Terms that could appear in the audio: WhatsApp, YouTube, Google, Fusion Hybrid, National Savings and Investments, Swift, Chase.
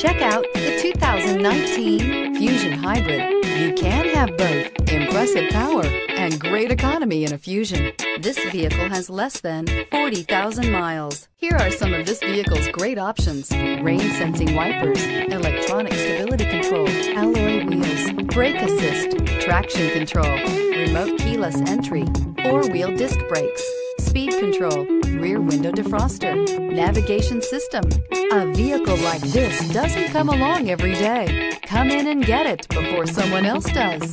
Check out the 2019 Fusion Hybrid. You can have both impressive power and great economy in a Fusion. This vehicle has less than 40,000 miles. Here are some of this vehicle's great options: rain sensing wipers, electronic stability control, alloy wheels, brake assist, traction control, remote keyless entry, four-wheel disc brakes, speed control, rear window defroster, navigation system. A vehicle like this doesn't come along every day. Come in and get it before someone else does.